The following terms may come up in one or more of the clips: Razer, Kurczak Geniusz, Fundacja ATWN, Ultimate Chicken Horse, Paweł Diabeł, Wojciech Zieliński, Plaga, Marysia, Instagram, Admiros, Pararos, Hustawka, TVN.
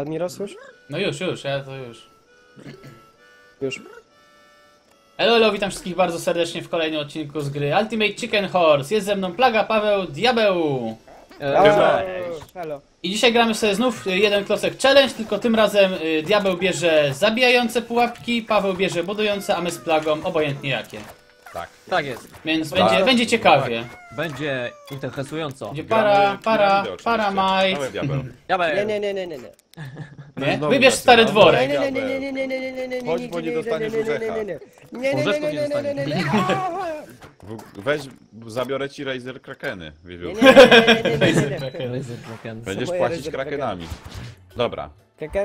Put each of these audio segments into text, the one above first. Admiros już? No już, ja to już. Elo, witam wszystkich bardzo serdecznie w kolejnym odcinku z gry Ultimate Chicken Horse. Jest ze mną Plaga, Paweł Diabeł. Hello. I dzisiaj gramy sobie znów jeden klocek challenge, tylko tym razem Diabeł bierze zabijające pułapki, Paweł bierze budujące, a my z Plagą obojętnie jakie. Tak jest. Więc będzie ciekawie. Będzie interesująco. Będzie para majt. Nie. Nie? Wybierz stary dworek. Nie. Chodź, bo nie dostaniesz orzecha. Nie dostaniesz. Weź, zabiorę ci Razer Krakeny. Nie. Będziesz płacić Krakenami. Dobra.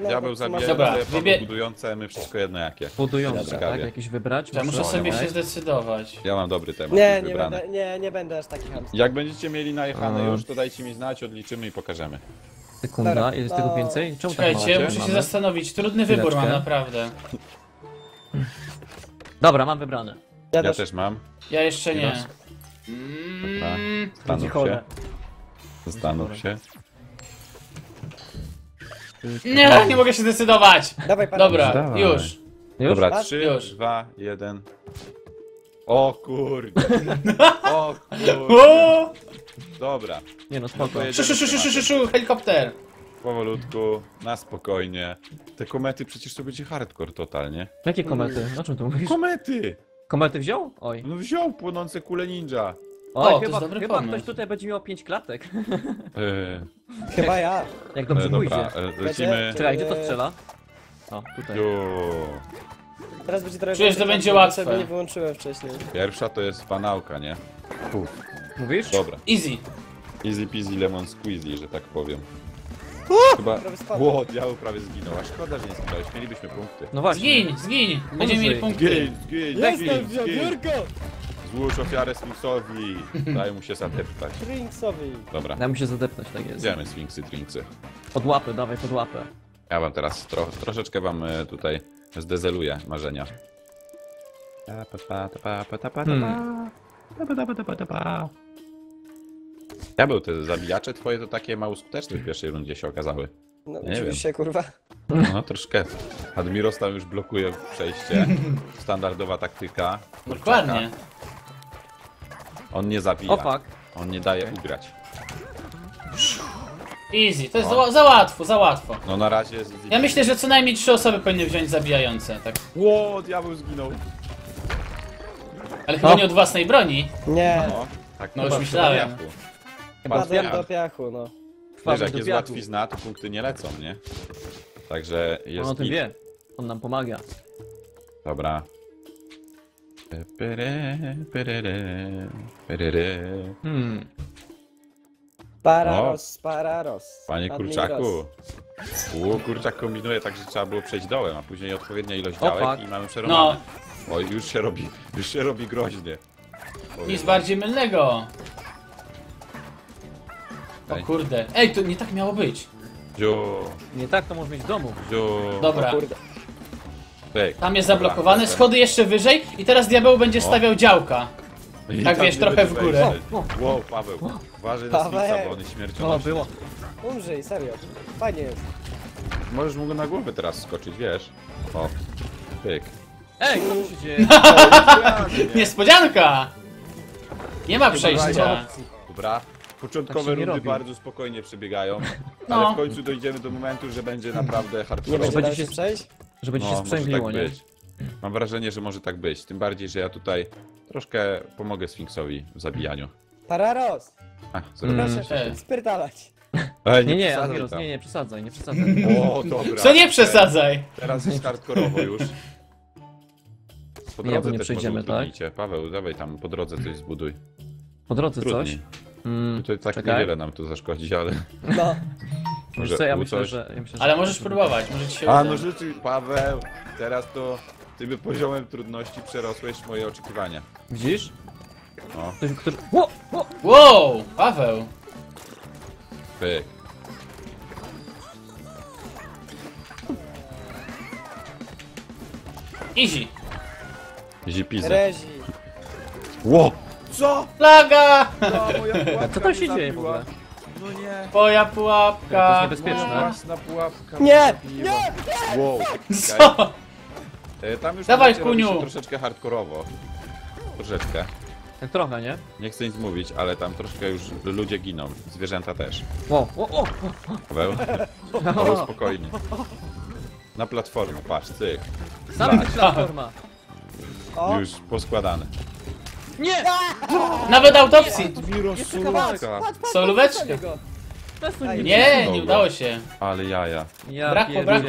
Diabeł zabijający, budujące, my wszystko jedno jakie. Budujące, tak? Jakiś wybrać? Ja muszę sobie się zdecydować. Ja mam dobry temat. Nie będę aż taki chamski. Jak będziecie mieli najechane już, to dajcie mi znać, odliczymy i pokażemy. Sekunda, jest tego więcej? Czemu tak mało? Czekajcie, muszę się zastanowić. Trudny wybór mam, naprawdę. Dobra, mam wybrane. Ja też mam. Ja jeszcze nie. Zastanów się. Nie mogę się zdecydować! Dawaj, dobra, już. Dobra, 3, 2, 1. O kurde. O kurde. Dobra. Nie no, spokojnie. Helikopter! Powolutku, na spokojnie. Te komety przecież to będzie hardcore totalnie. Jakie komety? O czym tu mówisz? Komety! Komety wziął? Oj. No wziął płonące kule ninja. O, chyba ktoś tutaj będzie miał 5 klatek. Chyba ja. Jak dobrze pójdzie. Lecimy. Czekaj, gdzie to strzela? O, tutaj. Teraz będzie trochę. Przecież to będzie łatwe. Bo nie wyłączyłem wcześniej. Pierwsza to jest banałka, nie? Puf. Mówisz? Dobra. Easy. Easy peasy lemon squeezy, że tak powiem. Chyba... Ło, diabeł prawie zginął, a szkoda, że nie zginąłeś. Mielibyśmy punkty. No właśnie. Zgiń! Będziemy mieli punkty. Zgin. Złóż ofiarę Sfinksowi. Daj mu się zadeptać. Sfinksowi. Dobra. Daj mu się zadeptać, tak jest. Idziemy, Sfinksy. Pod łapę, dawaj, pod łapę. Ja wam teraz troszeczkę wam tutaj zdezeluję marzenia. Diabeł, te zabijacze twoje to takie mało skuteczne w pierwszej rundzie się okazały. No ja oczywiście, kurwa. No troszkę. Admiros tam już blokuje przejście. Standardowa taktyka. Dokładnie. On nie zabija. Opak. On nie daje ugrać. Easy, to jest za łatwo. No na razie jest easy. Ja myślę, że co najmniej 3 osoby powinny wziąć zabijające. Tak. Ło, diabeł zginął. Ale chyba nie od własnej broni. Nie. No, tak, no już myślałem. Padłem do piachu, no. Wiesz, jak jest łatwizna, to punkty nie lecą, nie? Także jest. On o tym wie. On nam pomaga. Dobra. Pararos. Panie kurczaku. Kurczak kombinuje tak, że trzeba było przejść dołem, a później odpowiednia ilość gałek i mamy przerąbane. Oj, już się robi groźnie. Nic bardziej mylnego. O kurde. Ej, to nie tak miało być. Nie tak to może być w domu. Dobra. Tam jest zablokowane, schody jeszcze wyżej i teraz diabeł będzie stawiał działka. Tak wiesz, trochę w górę. Wow, Paweł. Uważaj na Sfinksa, bo on jest śmiercionośny. Umrzyj, serio. Fajnie jest. Możesz mu go na głowę teraz skoczyć, wiesz. O. Pyk. Ej, co się dzieje? Niespodzianka! Nie ma przejścia. Dobra. Początkowe rundy bardzo spokojnie przebiegają, ale w końcu dojdziemy do momentu, że będzie naprawdę hardcore. Że będzie się sprzęgliło, nie? Mam wrażenie, że może tak być. Tym bardziej, że ja tutaj troszkę pomogę Sfinksowi w zabijaniu. Pararos! Proszę się spyrdalać. Nie, przesadzaj, nie przesadzaj. O, dobra. Co nie przesadzaj? Teraz jest hardkorowo już. Po drodze też może udrudnicie. Paweł, dawaj tam po drodze coś zbuduj. Po drodze coś? To tak niewiele nam tu zaszkodzi, ale... No. Może co, ja myślę, że... Ale możesz próbować, może ci się uda. A no rzeczy, Paweł, teraz to tym poziomem trudności przerosłeś moje oczekiwania. Widzisz? No. Wow, Paweł! Pyk. Easy. Easy pizza. Wow! Co? Plaga! Co tam się dzieje w ogóle? No nie. Twoja pułapka. To jest niebezpieczne. Pułapka. Nie! Nie! Wow. Co? Tam już dawaj, kuniu. Troszeczkę hardkorowo. Troszeczkę. Tak trochę, nie? Nie chcę nic mówić, ale tam troszkę już ludzie giną. Zwierzęta też. O. Paweł, Paweł, spokojnie. Na platformie, patrz, cyk. Sam platforma. O. Już poskładane. Nie! Nawet autopsji! Solóweczkę! Nie, nie udało się. Ale jaja. Brak po braku.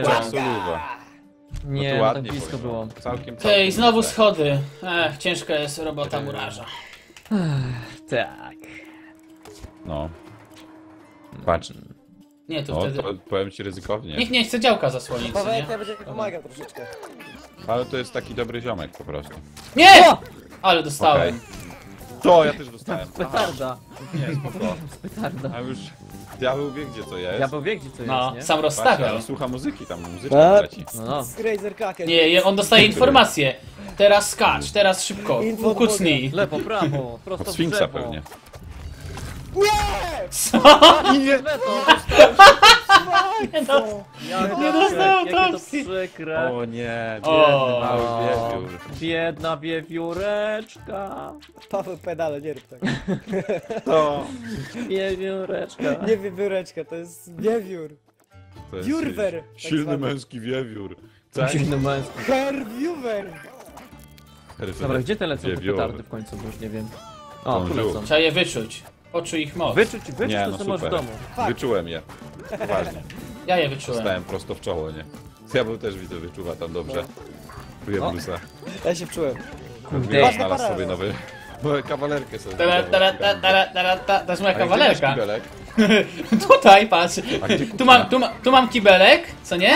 Nie, no tak blisko było. Całkiem znowu schody. Ech, ciężka jest robota murarza. Tak. No. Patrz. Nie, to no, wtedy... to powiem ci ryzykownie. Nikt nie chce działka zasłonić, Paweł, ja będzie pomagał troszeczkę. Ale to jest taki dobry ziomek po prostu. Nie! Ale dostałem. Okay. To ja też dostałem. Petarda. Nie, spoko. Petarda. A już diabeł wie gdzie to jest. Diabeł wie gdzie to jest, no, nie? Sam rozstawiał. Ja słucha muzyki, tam muzyczka leci. No. Nie, on dostaje informacje. Teraz skacz, teraz szybko. Kucnij. Lewo, prawo, prosto w drzewo. Sfinksa pewnie. Nie! Co? Nie dostał autopsji! O nie, biedna wiewióreczka. Paweł, pedale, nie rób tego. To. Wiewióreczka. Nie wiewióreczka, to jest wiewiór. Wiurwer. Silny męski wiewiór. Silny męski. Herwiuwer. Dobra, gdzie te lecą te petardy w końcu, bo już nie wiem. O, tu lecą. Trzeba je wyczuć. Poczuj ich moc. Wyczuć nie, to, no co masz w domu. Fakt. Wyczułem je. Uważnie. Ja je wyczułem. Stałem prosto w czoło, nie? Diabeł też widzę, wyczuwa tam dobrze. Czuję blusa. Ja się wczułem. Kurde, znalazł sobie nowy. Kawalerkę sobie. To jest moja kawalerka. Tutaj, patrz. Tu mam kibelek, co nie?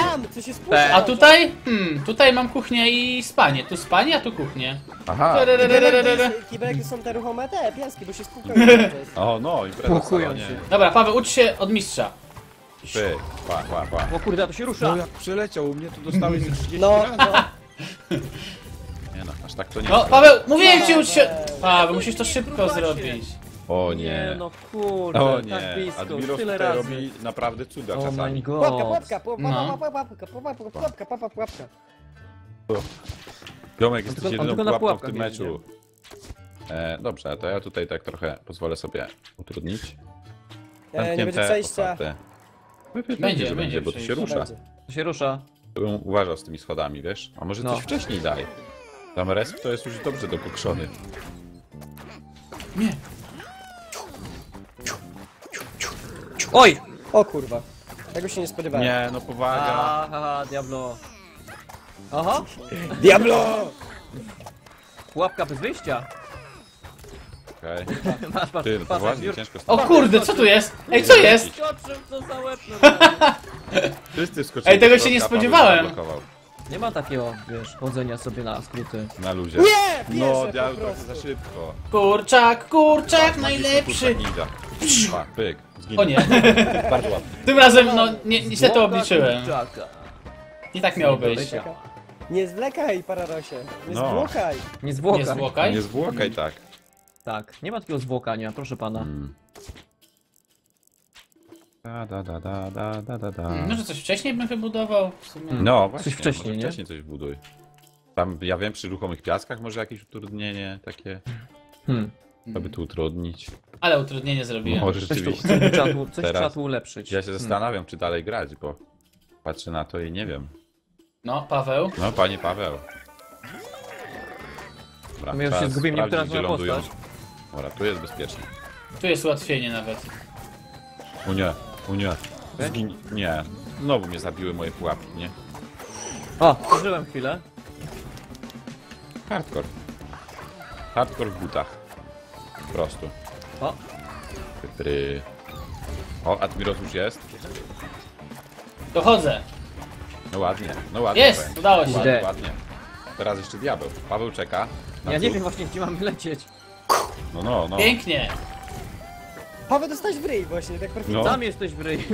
A tutaj? Tutaj mam kuchnię i spanie. Tu spanie, a tu kuchnię. Aha. Kibelki są te ruchome te piaski, bo się spukują. O no, impreza w salonie. Dobra, Paweł, ucz się od mistrza. Ty, pa. O kurde, to się rusza. No jak przeleciał u mnie, to dostałeś 30 razy. Nie no, aż tak to nie. No, Paweł, mówiłem ci, ucz się. Paweł, musisz to szybko zrobić. O nie, no kurde, o nie. Tak blisko, Admiros tyle razy robi naprawdę cuda czasami. Pułapka. Jomek, jesteś jedyną pułapką w tym meczu. Dobrze, to ja tutaj tak trochę pozwolę sobie utrudnić. Nie będzie przejścia. Będzie, bo to się rusza. To się rusza. Uważał z tymi schodami, wiesz? A może coś wcześniej daj. Tam resp to jest już dobrze dokokszony. Nie. Oj! O kurwa. Tego się nie spodziewałem. Nie, no powaga. Aha, Diablo. Aha. Diablo! Pułapka bez wyjścia. Okej. Okay. Ty, no to właśnie ciężko. O kurde, co tu jest? Ej, co jest? Ej, tego się nie spodziewałem. Nie ma takiego, wiesz, chodzenia sobie na skróty. Na luzie. Nie! No, Diablo trochę za szybko. Kurczak, najlepszy. Pyk. O nie. Bardzo ładnie. Tym razem, no, niestety to obliczyłem. I tak miało być. Nie zwlekaj, Pararosie. Nie zwłokaj. Nie zwłokaj, tak. Tak, nie ma takiego zwłokania, proszę pana. Może coś wcześniej bym wybudował? W sumie. No, właśnie, coś wcześniej, może wcześniej coś buduj. Tam, ja wiem, przy ruchomych piaskach może jakieś utrudnienie takie. Aby tu utrudnić. Ale utrudnienie zrobiłem. Może rzeczywiście. Coś trzeba tu ulepszyć. Ja się zastanawiam, czy dalej grać, bo patrzę na to i nie wiem. No, Paweł. No, panie Paweł. Dobra, my już się zgubiłem, niektóra moja postać. Dobra, tu jest bezpiecznie. Tu jest ułatwienie nawet. O nie. Zgin... Nie. Znowu mnie zabiły moje pułapki, nie? O, użyłem chwilę. Hardcore. Hardcore w butach. Po prostu. O. O, Admiros już jest. Dochodzę. No ładnie. Jest, udało się. Ładnie. Teraz jeszcze diabeł. Paweł czeka. Ja nie wiem właśnie, gdzie mam lecieć. No. Pięknie. Paweł, dostałeś w ryj właśnie, tak perfidnie. No. Tam jesteś w ryj.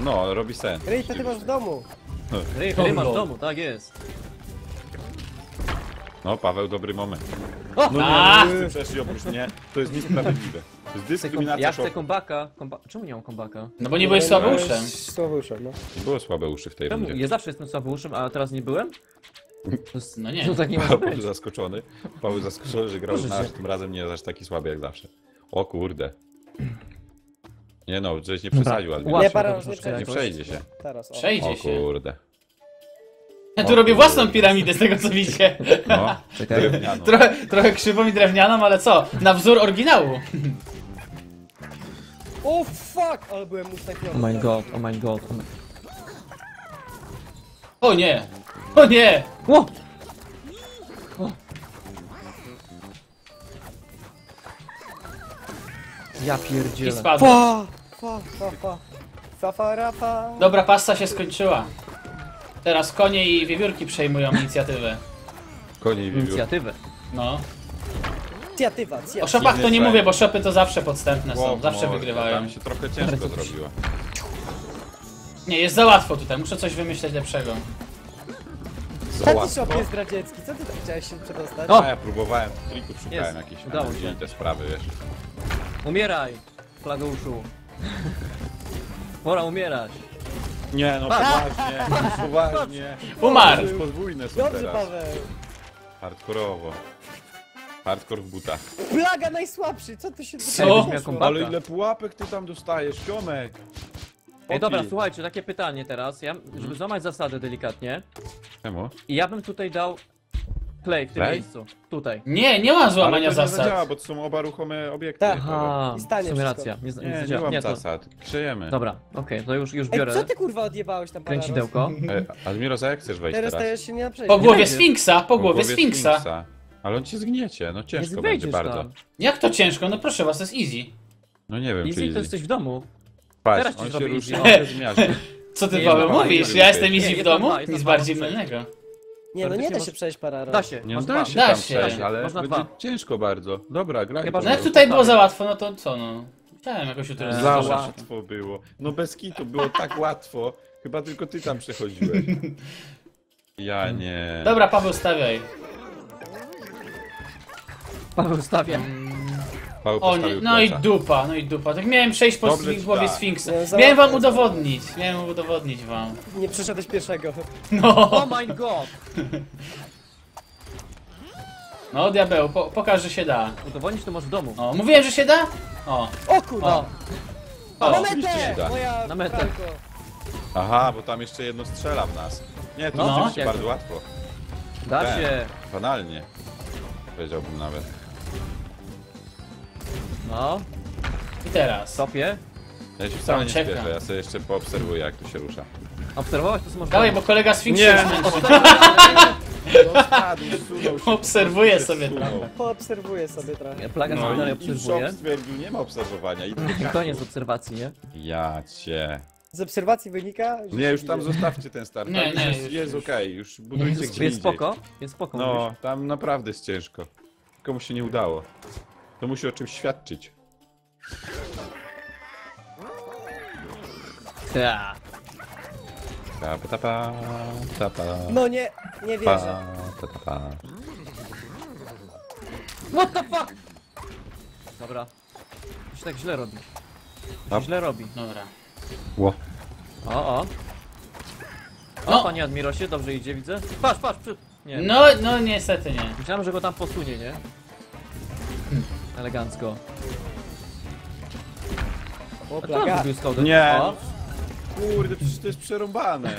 No, robi sens. Ryj to ty masz w domu. Ryj masz w domu, tak jest. No, Paweł, dobry moment. O! No nie, przecież oprócz mnie. To jest niesprawiedliwe. To jest dyskryminacja. Ja chcę kombaka. Czemu nie mam kombaka? No bo nie byłeś słabeuszem. Słabeuszem, no. Było słabe uszy w tej rundzie. Ja zawsze jestem słabeuszem, a teraz nie byłem? No nie. Paweł zaskoczony. Paweł zaskoczony, że grał nasz, tym razem nie jest aż taki słaby jak zawsze. O kurde. Nie no, żeś nie przesadził, ale nie przejdzie się. Przejdzie się. O kurde. Ja tu robię własną piramidę z tego co widzicie. No, trochę krzywą i drewnianą, ale co? Na wzór oryginału. O fuck, ale byłem ustawiony. Oh my god, oh my god. O nie! O nie! O! O! Ja pierdzielę. I spadł. Dobra, pasta się skończyła. Teraz konie i wiewiórki przejmują inicjatywę. Konie i wiewiórki. Inicjatywę? No. Inicjatywa. O szopach to nie mówię, bo szopy to zawsze podstępne są. Zawsze wygrywają. Tam się trochę ciężko zrobiło. Nie, jest za łatwo tutaj. Muszę coś wymyśleć lepszego. Co ty szop jest radziecki? Co ty tam chciałeś się przedostać? No, ja próbowałem triku, szukałem jakieś te sprawy, wiesz. Umieraj, Plageuszu. Pora umierać. Nie no, poważnie. Umarł! Podwójne są dobrze, teraz. Paweł. Hardkorowo. Hardcore w butach. Plaga najsłabszy, co ty się tutaj dzieje? Ale ile pułapek ty tam dostajesz, siomek? Ej, dobra, słuchajcie, takie pytanie teraz, żeby złamać zasadę delikatnie. Czemu? I ja bym tutaj dał play w tym miejscu, tutaj. Nie, nie ma złamania zasad. Nie zadziała, bo to są oba ruchome obiekty. Aha, racja. Nie mam zasad, krzejemy. Dobra, okej, to już biorę. Ej, co ty kurwa odjebałeś tam, Paweł? Kręcidełko. Admiros, a jak chcesz wejść teraz? Teraz się nie naprzejdzie. Po głowie Sfinksa, po głowie Sfinksa. Ale on cię zgniecie, no ciężko będzie bardzo. Jak to ciężko? No proszę was, to jest easy. No nie wiem, czy easy. To jesteś w domu. Teraz on się ruszy, on się zmiażdży. Co ty, Paweł, mówisz? Ja jestem easy w domu? Nic bardziej mylnego. Nie, no nie da się przejść parę razy. Da się, nie, da się, ale można będzie ciężko bardzo. Dobra, graj. Chyba, no jak tutaj było za łatwo, no to co no? Chciałem jakoś jutro. Za łatwo było. No bez kitu było tak łatwo. Chyba tylko ty tam przechodziłeś. Ja nie. Dobra, Paweł, stawiaj. Paweł, stawiam. O nie, no i dupa. Tak miałem przejść po głowie Sfinksa. Miałem wam udowodnić, Nie przeszedłeś pierwszego. No. Oh my god. No, Diabeł, pokaż, że się da. Udowodnić to masz w domu. O, mówiłem, że się da? O. O kurwa. Na metę! Na metę. Aha, bo tam jeszcze jedno strzela w nas. Nie, to no, jest bardzo łatwo. Da się. Banalnie. Powiedziałbym nawet. No. I teraz. Stopie. Ja się wcale nie śpieszę, ja sobie jeszcze poobserwuję, jak tu się rusza. Obserwować to można. Dalej, bo kolega Sfinks się zmęczył. Obserwuję sobie trochę. Poobserwuję sobie trochę. Plaga sobie obserwuje. Nie ma obserwowania. To nie z obserwacji, nie? Ja cię. Z obserwacji wynika... Nie, już tam zostawcie ten start. Nie, nie, jest okej, już budujcie gdzie indziej. Jest spoko, no, tam naprawdę jest ciężko. Komu się nie udało. To musi o czymś świadczyć. No nie, nie wierzę. What the fuck? Dobra. To się tak źle robi. Źle robi. Dobra. Ło. O. O, panie Admirosie, dobrze idzie, widzę. Patrz, nie. No niestety nie. Myślałem, że go tam posunie, nie? Elegancko. O, Plaga. Nie. O. Kurde, przecież to jest przerąbane.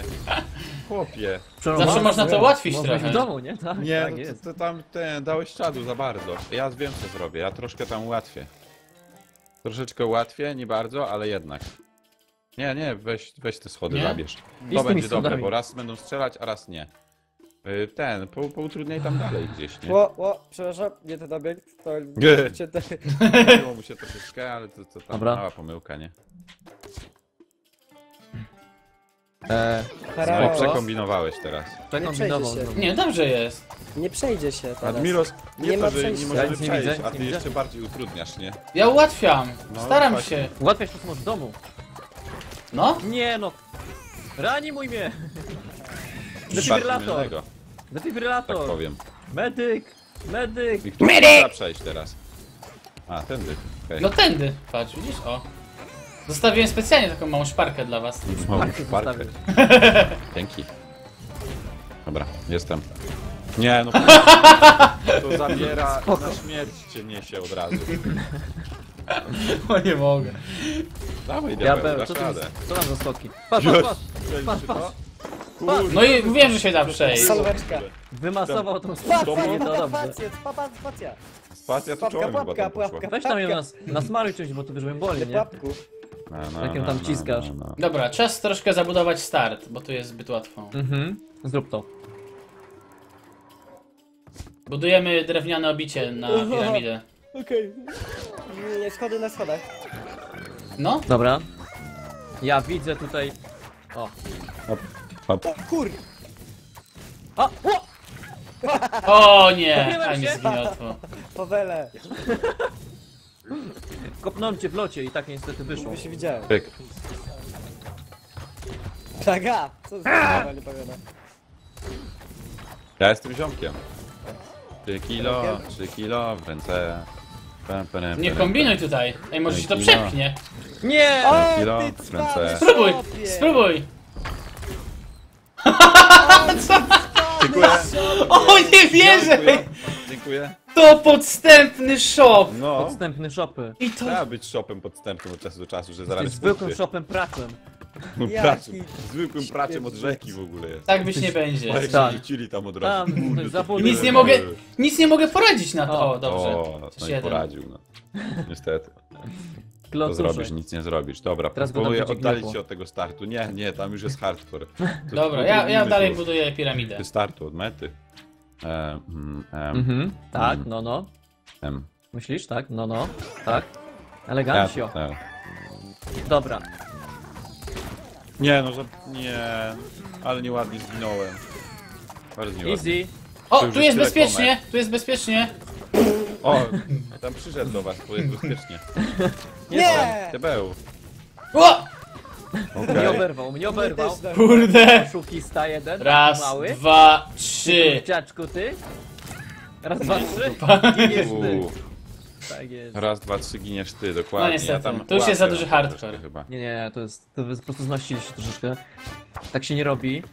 Chłopie. Przerąbane? Zawsze można to ułatwić trochę. W domu, nie? Tak, nie, tak jest. To tam dałeś czadu za bardzo. Ja wiem co zrobię, ja troszkę tam ułatwię. Troszeczkę ułatwię, nie bardzo, ale jednak. Nie, weź te schody, zabierz. To będzie dobre, bo raz będą strzelać, a raz nie. Poutrudniaj tam dalej gdzieś, nie? Przepraszam, nie ten obiekt, to... Pomyliło mu się troszeczkę, ale to tam mała pomyłka, nie? No przekombinowałeś teraz. Przekombinował. Nie, dobrze jest. Nie przejdzie się teraz. Admiros, nie to, że nie możemy przejść, a ty jeszcze bardziej utrudniasz, nie? Ja ułatwiam, staram się. Ułatwiasz to może w domu. No? Nie no, rani mój mnie. Defibrylator! Tak powiem. Medyk! Medyk! Wiktor, trzeba przejść teraz. A, tędy. Okay. No tędy, patrz, widzisz? O. Zostawiłem specjalnie taką małą szparkę dla was. Małą szparkę. Dzięki. Dobra, jestem. Nie, no to zabiera, na śmierć cię niesie od razu. O, nie mogę. Dawaj, Diabeł, dasz radę. Co tam za stotki? Patrz, patrz, patrz, patrz. No i wiem, że się da przejść. Salweczka. Wymasował tą stotkę, nie to dobrze. Spacja to czołem chyba tam poszła. Weź tam ją nasmaruj czymś, bo tu wiesz, boli, nie? Jakim tam ciskasz. Dobra, czas troszkę zabudować start, bo tu jest zbyt łatwo. Mhm, zrób to. Budujemy drewniane obicie na piramidę. Okej. Okay. Schody na schodach. No? Dobra. Ja widzę tutaj... O. Hop, hop. O kur... A! O! O nie! A nie zgniotło. Powele. Kopnąłem cię w locie i tak niestety wyszło. By się widziałem. Pyk. Plaga! Co za nie powiada. Ja jestem ziomkiem. 3 kilo w ręce. Nie kombinuj tutaj. Ej, może się to przepchnie. Nie! 3 kilo w ręce. Spróbuj! Spróbuj! Dziękuję. O, nie wierzę! Dziękuję. To podstępny shop! No. Podstępny shopy. I to... Trzeba być shopem podstępnym od czasu do czasu, że zaraz. Zwykłym shopem pracem. No, zwykłym praczem od rzeki w ogóle jest. Tak być nie będzie. Jak się rzucili tam od razu. Nic nie mogę poradzić na to. O, dobrze. O, no nie poradził. No. Niestety. To zrobisz, nic nie zrobić. Dobra, próbuję oddalić się od tego startu. Nie, nie, tam już jest hardcore. Dobra, ja dalej buduję piramidę. Startu od mety. Tak, no, no. Myślisz? Tak, no, no. Tak. Elegancio. Dobra. Nie, no, że nie, ale nieładnie zginąłem. Bardzo nieładnie. Easy. O, tu jest bezpiecznie, tu jest bezpiecznie. O, tam przyszedł do was, tu jest bezpiecznie. Nie! Diabeł. O! Okay. Mnie oberwał, mnie oberwał. Kurde. Szukista jeden. Raz, mały. 2, 3. Dziaczku, ty. Raz, 2, 3. Giniesz ty. Tak jest. Raz, 2, 3 giniesz ty, dokładnie. No niestety, ja tam to już jest za duży hardcore. Chyba. Nie, nie, to jest po prostu znościli się troszeczkę. Tak się nie robi.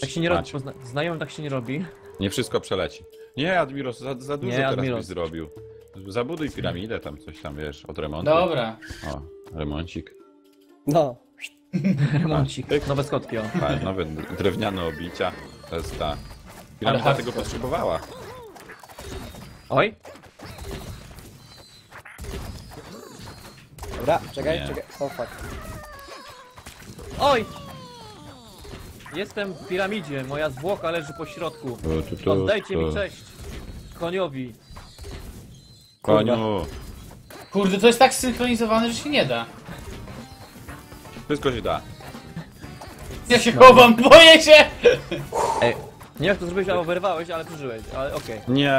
Tak się nie robi, znajomym tak się nie robi. Nie wszystko przeleci. Nie, Admiros, za dużo nie, teraz byś zrobił. Zabuduj piramidę tam, coś tam, wiesz, od remontu. Dobra. O, remoncik. No. Remoncik, nowe skotki, o. Tak, nowe drewniane obicia. To jest ta... Piramida ale tego potrzebowała. Oj. Dobra, czekaj, czekaj. O, fuck. Oj! Jestem w piramidzie, moja zwłoka leży po środku. Oddajcie mi cześć. Koniowi. Koniu. Kurde, to jest tak synchronizowane, że się nie da. Wszystko się da. Ja się chowam, boję się! Ej, nie wiem, jak to zrobiłeś, albo wyrwałeś, ale przeżyłeś, ale okej. Nie,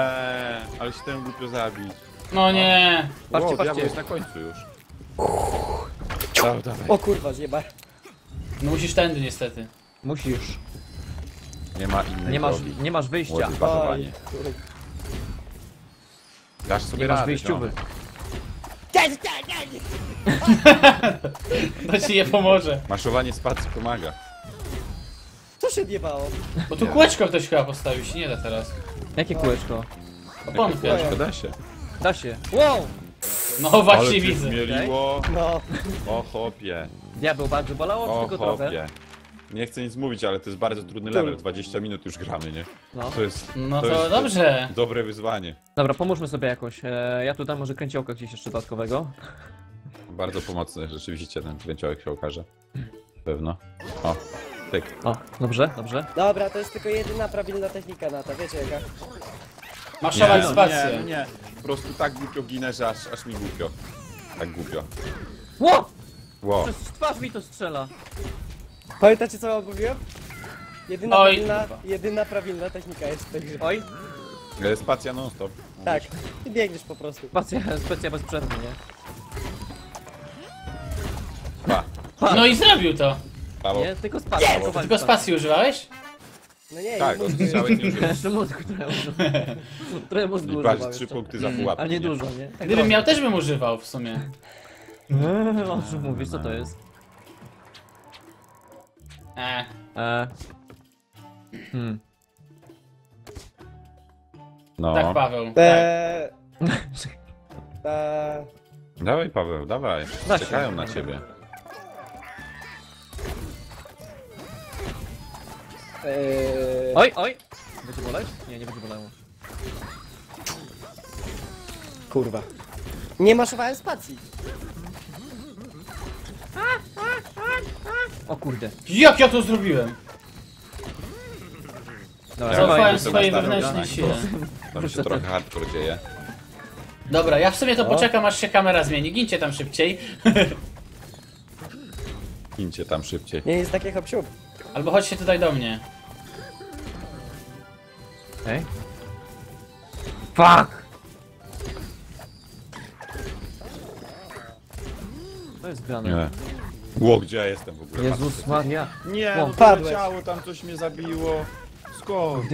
ale się temu głupio zabić. No nie. Patrzcie, patrzcie. Jest na końcu już. O kurwa, zjebaj. No musisz tędy niestety. Musisz. Nie ma innej drogi. Nie masz wyjścia. Oj, dasz sobie radę. Nie masz wyjściowy. To ci nie pomoże. Maszowanie spacji pomaga. Co się odjebało? Bo tu kółeczko ktoś chyba postawił, się nie da teraz. Jakie kółeczko? Jakie kółeczko? Da się. Da się. Wow! No właśnie widzę. Zmieliło. No. O chopie. Diabeł bardzo bolało, tylko trochę. Nie chcę nic mówić, ale to jest bardzo trudny level. 20 minut już gramy, nie? No to jest. No to dobrze. Dobre wyzwanie. Dobra, pomóżmy sobie jakoś. Ja tu dam może kręciołka gdzieś jeszcze dodatkowego. Bardzo pomocny rzeczywiście ten kręciołek się okaże. Pewno. O, tyk. O, dobrze, dobrze. Dobra, to jest tylko jedyna prawidłowa technika na to, wiecie jaka? Marszować spację. Nie, nie. Po prostu tak głupio ginę, że aż mi głupio. Tak głupio. Ło! Wow. Przez twarz mi to strzela. Pamiętacie co mówiłem? Jedyna prawilna technika jest w tej grze. Oj! Spacja non stop. Tak, i biegniesz po prostu. Spacja bez przerwy, nie? Pa. No i zrobił to! Nie, tylko spacji używałeś? No nie, tak, odstrzałeś nie użyłeś. To mózgu trochę mózgu używał. Patrz, 3 punkty za pułapkę. A nie dużo, nie? Tak gdybym miał, też bym używał w sumie. O czym mówisz, co to jest? No. Tak, Paweł. Tak. Dawaj, Paweł, dawaj. Czekają na ciebie. Oj, oj! Będzie boleć? Nie, nie będzie bolało. Kurwa. Nie maszowałem spacji. O kurde. Jak ja to zrobiłem? Zaufałem swojej wewnętrznej sile. Tam się trochę hardcore dzieje. Dobra, ja w sumie to poczekam, aż się kamera zmieni. Gincie tam szybciej. Gincie tam szybciej. Nie jest takie hopsiub. Albo chodźcie tutaj do mnie. Ej. Fuck! To jest grane. Ło, gdzie ja jestem w ogóle? Jezus Maria. Nie, no to ciało, tam coś mnie zabiło. Skąd?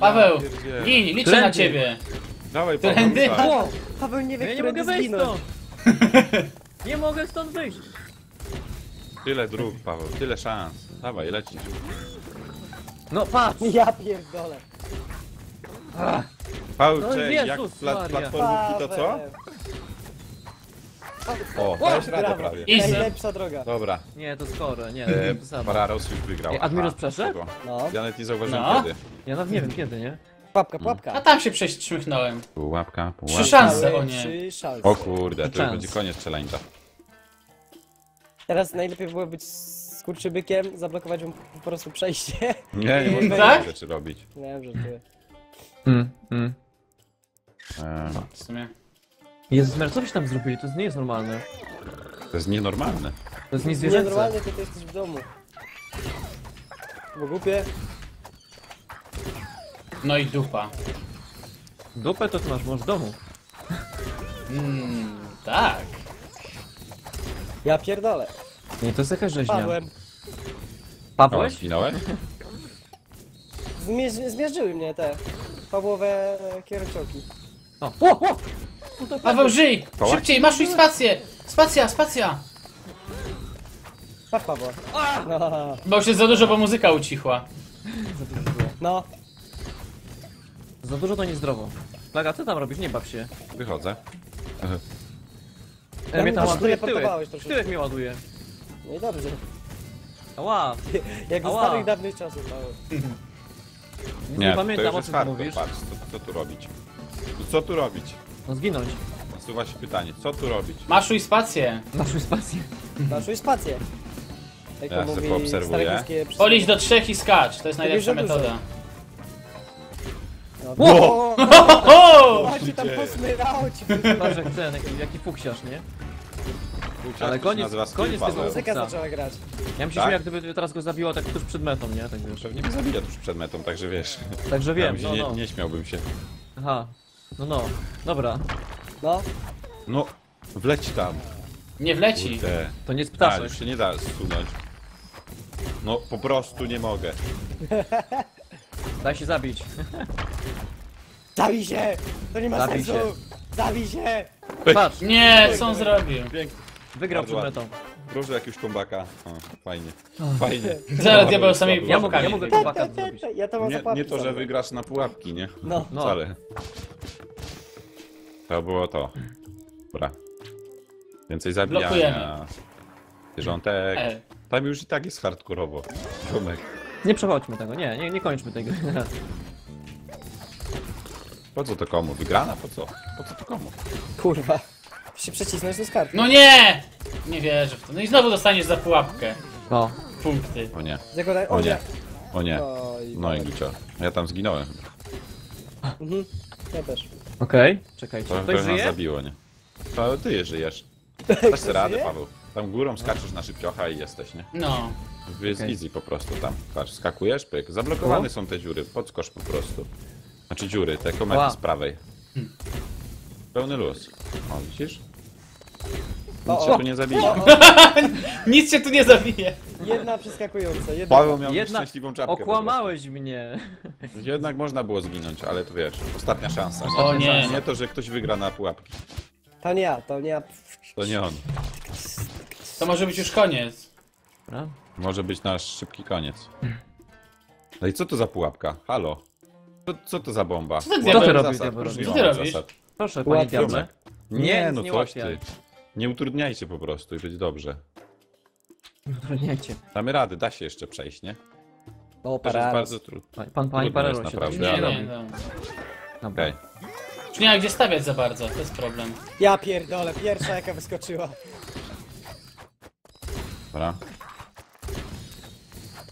Paweł, gin, liczę na ciebie. Dawaj, Paweł, Paweł nie wie, ja nie mogę wyjść stąd. Nie mogę stąd wyjść. Tyle dróg, Paweł, tyle szans. Dawaj, lecisz. No patrz! Ja pierdolę. Paweł, no, jak platformówki to co? O, dałeś radę prawie. Najlepsza droga. Dobra. Nie, to skoro, nie. Pararos już wygrał. Admiros przeszedł? No. Ja nawet nie zauważyłem kiedy. Ja nawet nie wiem kiedy, nie? Pułapka, pułapka. A tam się prześmiechnąłem. Pułapka, pułapka. 3 szanse, o nie. 3 szanse. O kurde, to już będzie koniec challenge'a. Teraz najlepiej było być z kurczybykiem, zablokować mu po prostu przejście. Nie, nie można tak rzeczy robić. Nie, żartuję. W sumie. Jezus, co byś tam zrobili? To nie jest normalne. To jest nienormalne. To jest niezwierzęce. Nienormalne, to jesteś w domu. Bo głupie. No i dupa. Dupę to ty masz, w domu. Tak. Ja pierdolę. Nie, to jest jakaś rzeźnia. Padłem. Padłeś? Zginąłem? Zmierzyły mnie te pawłowe kiercioki. O! Paweł, żyj! Szybciej, maszuj spację! Spacja, spacja! Patrz, Paweł. Bo już jest za dużo, bo muzyka ucichła. Za dużo było. No. Za dużo to niezdrowo. Plaga, co tam robisz? Nie baw się. Wychodzę. Mnie tam ładuje tyłek mnie ładuje. No i dobrze. Ała! Jak z starych dawnych czasów. Nie pamiętam, o czym ty mówisz. Co tu robić? Co tu robić? No zginąć. Nasuwa się pytanie, co tu robić? Maszuj spację! Maszuj spację. Maszuj spację. Tak ja sobie poobserwuję. Policz do 3 i skacz, to jest najlepsza metoda. Wow! Właśnie tam posmyrało ci! Patrz jak ten, jaki fuksiarz, nie? Fuksiarz, ale koniec tego muzyka zaczęła grać. Ja myślę, że jak gdyby teraz go zabiło tak tuż przed metą, nie? Tak wiesz. Pewnie go zabija tuż przed metą, także wiesz. Także wiem, no. Nie śmiałbym się. Aha. No, dobra. No, wleć tam. Nie wleci. Kurde. To nie jest ptaszek. Już się nie da zsunąć. No, po prostu nie mogę. Daj się zabić. Zabij się! To nie ma sensu! Zabij się! Patrz! Nie, co on zrobił? Wygrał przed metą. Proszę jakiegoś kombaka. O, fajnie. Fajnie. Zaraz Diabeł sami pułapkami. Ja mogę kombaka zrobić. Nie to, że wygrasz na pułapki, nie? No. Wcale. To było to. Dobra. Więcej zabijania. Zwierzątek. Tam już i tak jest hardkorowo. Nie przechodźmy tego, nie kończmy tego. Po co to komu? Wygrana? Po co to komu? Kurwa. Się przecisnąć do skarbu. No nie! Nie wierzę w to. No i znowu dostaniesz za pułapkę. No. Punkty. O nie. O nie. O nie. No i gicio. Ja tam zginąłem. Ja też. Okej. Czekajcie. Ktoś żyje? Zabiło, nie? Paweł, ty żyjesz. Dasz sobie radę, Paweł. Tam górą skaczesz na szybciocha i jesteś, nie? No. Jest easy po prostu tam. Patrz, skakujesz, pyk. Zablokowane są te dziury. Podskocz po prostu. Znaczy dziury, te komety z prawej. Pełny luz. O, widzisz? Nic się tu nie zabije. Nic się tu nie zabije. Jedna przeskakująca, jedna... Paweł miał szczęśliwą czapkę. Okłamałeś mnie. Jednak można było zginąć, ale to wiesz, ostatnia szansa. O nie. Nie to, że ktoś wygra na pułapki. To nie ja, to nie ja. To nie on. To może być już koniec. No? Może być nasz szybki koniec. No i co to za pułapka? Halo? Co to za bomba? Co ty robisz? Co ty robisz? Proszę, panie Diable. Nie, no coś ty. Nie utrudniajcie po prostu i być dobrze. Nie utrudniajcie. Damy rady, da się jeszcze przejść, nie? O, to jest bardzo trudno. Pani Parero się naprawdę. Nie. Okej. Nie ma gdzie stawiać za bardzo, to jest problem. Ja pierdolę, pierwsza jaka wyskoczyła. Dobra.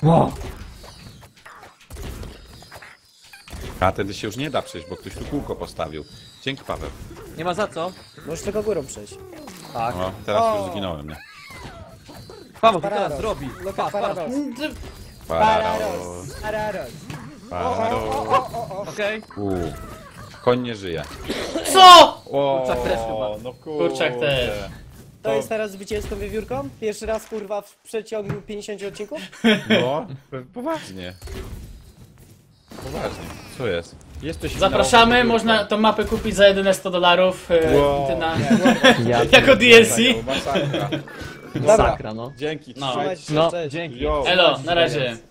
Wow. A wtedy się już nie da przejść, bo ktoś tu kółko postawił. Dzięki, Paweł. Nie ma za co. Możesz tylko górą przejść. Tak. O, teraz już zginąłem, nie? Paweł, co teraz robi? No tak, Pararos. Pararos. Pararos. Pararos. Okej. Koń nie żyje. Co? Kurczak też chyba. No kurczak też. To jest teraz zwycięstwo wiewiórką? Pierwszy raz kurwa w przeciągu 50 odcinków? No, poważnie. Poważnie, co jest? Zapraszamy, można tą mapę kupić za $11. Jako DLC. Masakra, no. Dzięki, trzymajcie się, cześć. Elo, na razie.